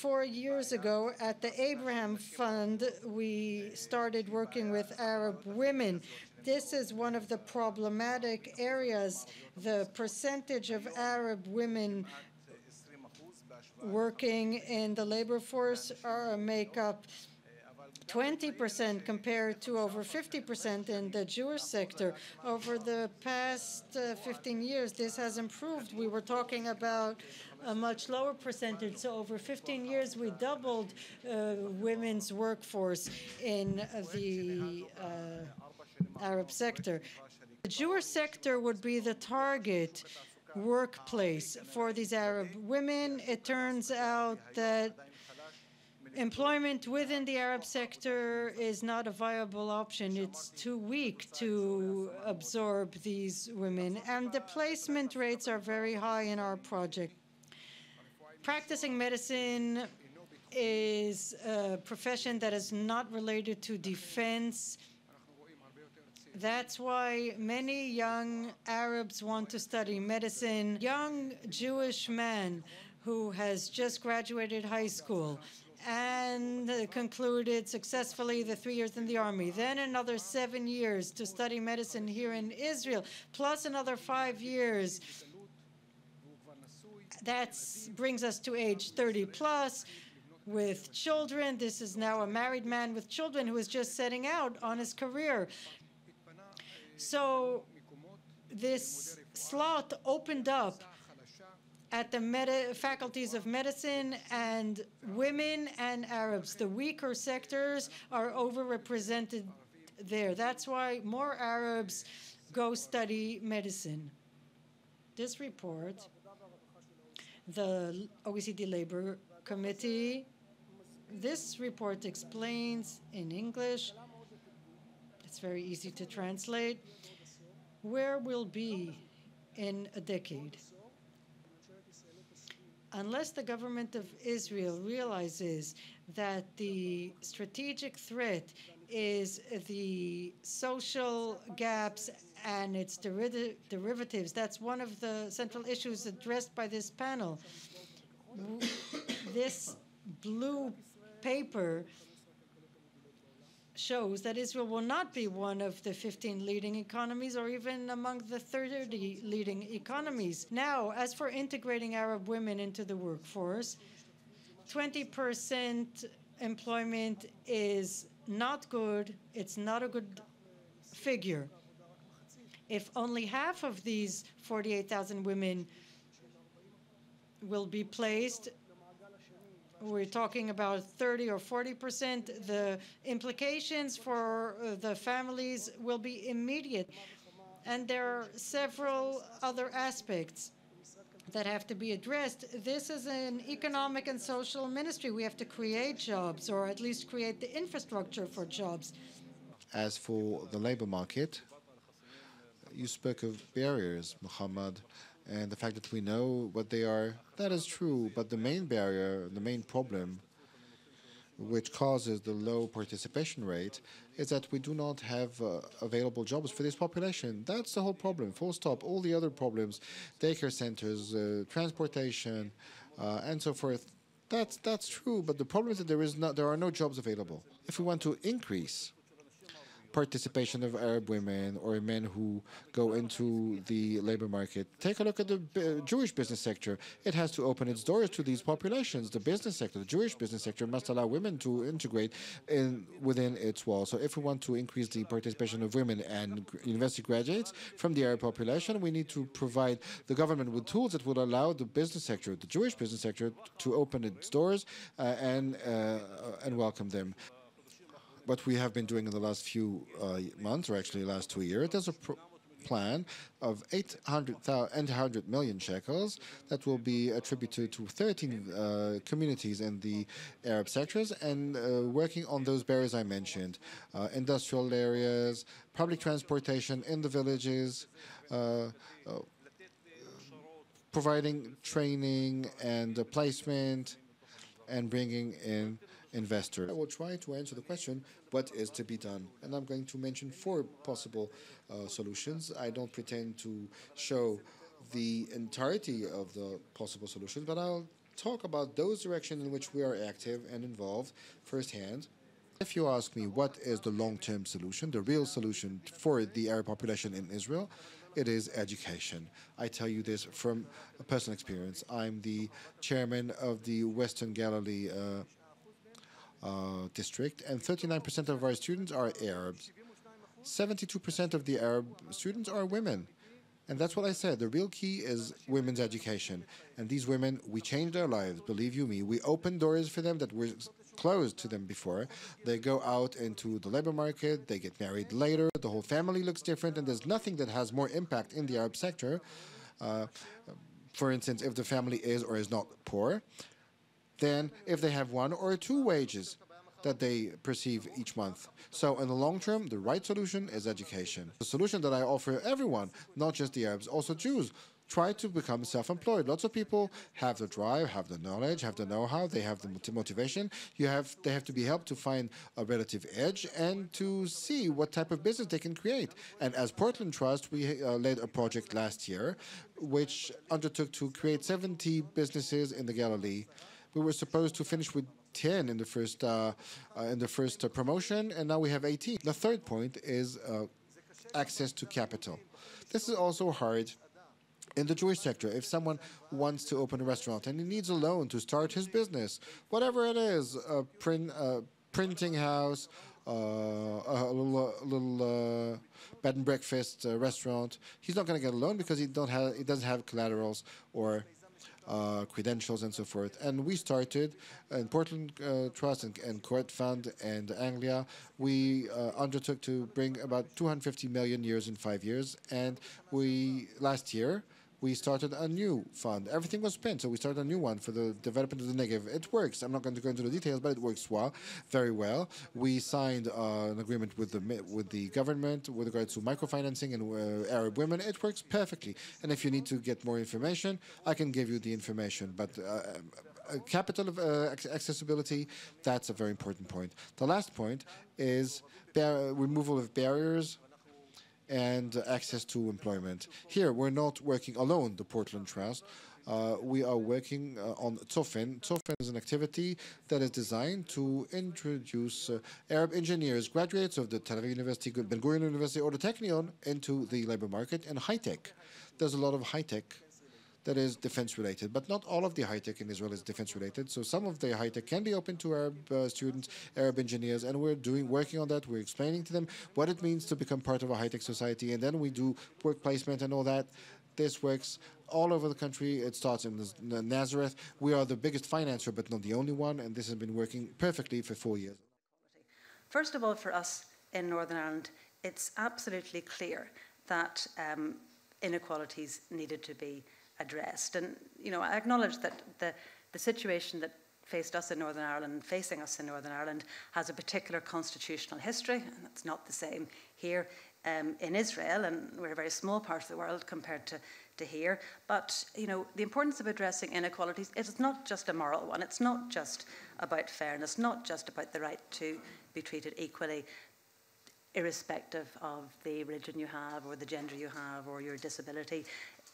4 years ago at the Abraham Fund, we started working with Arab women. This is one of the problematic areas. The percentage of Arab women working in the labor force make up 20% compared to over 50% in the Jewish sector. Over the past 15 years, this has improved. We were talking about a much lower percentage. So over 15 years, we doubled women's workforce in the Arab sector. The Jewish sector would be the target workplace for these Arab women. It turns out that employment within the Arab sector is not a viable option. It's too weak to absorb these women. And the placement rates are very high in our project. Practicing medicine is a profession that is not related to defense. That's why many young Arabs want to study medicine. A young Jewish man who has just graduated high school and concluded successfully the 3 years in the army, then another 7 years to study medicine here in Israel, plus another 5 years. That brings us to age 30 plus. With children, this is now a married man with children who is just setting out on his career. So this slot opened up at the faculties of medicine, and women and Arabs. The weaker sectors are overrepresented there. That's why more Arabs go study medicine. This report, the OECD Labor Committee, this report explains in English. It's very easy to translate, where we'll be in a decade. Unless the government of Israel realizes that the strategic threat is the social gaps and its derivatives, that's one of the central issues addressed by this panel. This blue paper shows that Israel will not be one of the 15 leading economies or even among the 30 leading economies. Now, as for integrating Arab women into the workforce, 20% employment is not good. It's not a good figure. If only half of these 48,000 women will be placed, we're talking about 30% or 40%. The implications for the families will be immediate. And there are several other aspects that have to be addressed. This is an economic and social ministry. We have to create jobs, or at least create the infrastructure for jobs. As for the labor market, you spoke of barriers, Muhammad, and the fact that we know what they are. That is true, but the main barrier, the main problem which causes the low participation rate is that we do not have available jobs for this population. That's the whole problem, full stop. All the other problems, daycare centers, transportation, and so forth, that's true, but the problem is that there are no jobs available. If we want to increase participation of Arab women or men who go into the labor market. Take a look at the Jewish business sector. It has to open its doors to these populations. The business sector, the Jewish business sector, must allow women to integrate within its walls. So if we want to increase the participation of women and university graduates from the Arab population, we need to provide the government with tools that would allow the business sector, the Jewish business sector, to open its doors and welcome them. What we have been doing in the last few months, or actually last 2 years, there's a plan of 800 million shekels that will be attributed to 13 communities in the Arab sectors, and working on those barriers I mentioned, industrial areas, public transportation in the villages, providing training and placement, and bringing in investor. I will try to answer the question, what is to be done? And I'm going to mention four possible solutions. I don't pretend to show the entirety of the possible solutions, but I'll talk about those directions in which we are active and involved firsthand. If you ask me what is the long-term solution, the real solution for the Arab population in Israel, it is education. I tell you this from personal experience. I'm the chairman of the Western Galilee district, and 39% of our students are Arabs. 72% of the Arab students are women. And that's what I said, the real key is women's education. And these women, we changed their lives, believe you me. We opened doors for them that were closed to them before. They go out into the labor market, they get married later, the whole family looks different, and there's nothing that has more impact in the Arab sector. For instance, if the family is or is not poor, then if they have one or two wages that they perceive each month. So in the long term, the right solution is education. The solution that I offer everyone, not just the Arabs, also Jews, try to become self-employed. Lots of people have the drive, have the knowledge, have the know-how, they have the motivation. They have to be helped to find a relative edge and to see what type of business they can create. And as Portland Trust, we led a project last year which undertook to create 70 businesses in the Galilee. We were supposed to finish with 10 in the first promotion, and now we have 18. The third point is access to capital. This is also hard in the Jewish sector. If someone wants to open a restaurant and he needs a loan to start his business, whatever it is, a printing house, a little bed and breakfast restaurant, he's not going to get a loan because he doesn't have collaterals or credentials and so forth. And we started in Portland Trust and Credit Fund and Anglia. We undertook to bring about 250 million euros in 5 years, and last year we started a new fund. Everything was spent, so we started a new one for the development of the Negev. It works. I'm not going to go into the details, but it works very well. We signed an agreement with the government with regards to microfinancing and Arab women. It works perfectly. And if you need to get more information, I can give you the information. But capital of accessibility, that's a very important point. The last point is removal of barriers and access to employment. Here, we're not working alone, the Portland Trust. We are working on Tzofen. Tzofen is an activity that is designed to introduce Arab engineers, graduates of the Tel Aviv University, Ben Gurion University, or the Technion into the labor market and high-tech. There's a lot of high-tech that is defense-related, but not all of the high-tech in Israel is defense-related, so some of the high-tech can be open to Arab students, Arab engineers, and we're working on that. We're explaining to them what it means to become part of a high-tech society, and then we do work placement and all that. This works all over the country. It starts in Nazareth. We are the biggest financer, but not the only one, and this has been working perfectly for 4 years. First of all, for us in Northern Ireland, it's absolutely clear that inequalities needed to be addressed. And, you know, I acknowledge that the situation that faced us in Northern Ireland, facing us in Northern Ireland, has a particular constitutional history, and that's not the same here in Israel, and we're a very small part of the world compared to here. But, you know, the importance of addressing inequalities, it's not just a moral one. It's not just about fairness, not just about the right to be treated equally, irrespective of the religion you have or the gender you have or your disability.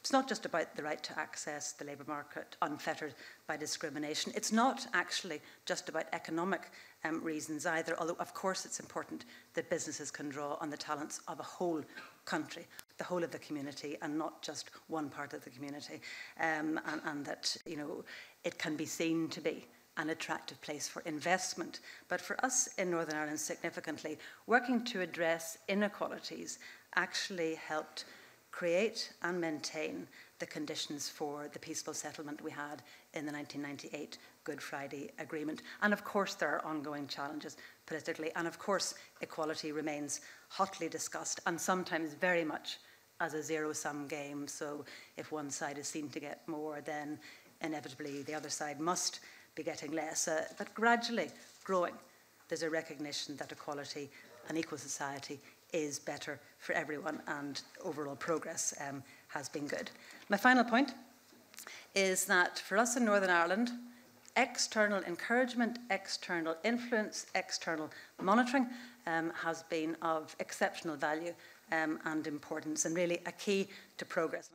It's not just about the right to access the labour market unfettered by discrimination. It's not actually just about economic reasons either, although of course it's important that businesses can draw on the talents of a whole country, the whole of the community, and not just one part of the community, and that, you know, it can be seen to be an attractive place for investment. But for us in Northern Ireland, significantly, working to address inequalities actually helped create and maintain the conditions for the peaceful settlement we had in the 1998 Good Friday Agreement. And of course there are ongoing challenges politically, and of course equality remains hotly discussed and sometimes very much as a zero-sum game. So if one side is seen to get more, then inevitably the other side must be getting less. But gradually growing, there's a recognition that equality and equal society is better for everyone, and overall progress has been good. My final point is that for us in Northern Ireland, external encouragement, external influence, external monitoring has been of exceptional value and importance, and really a key to progress.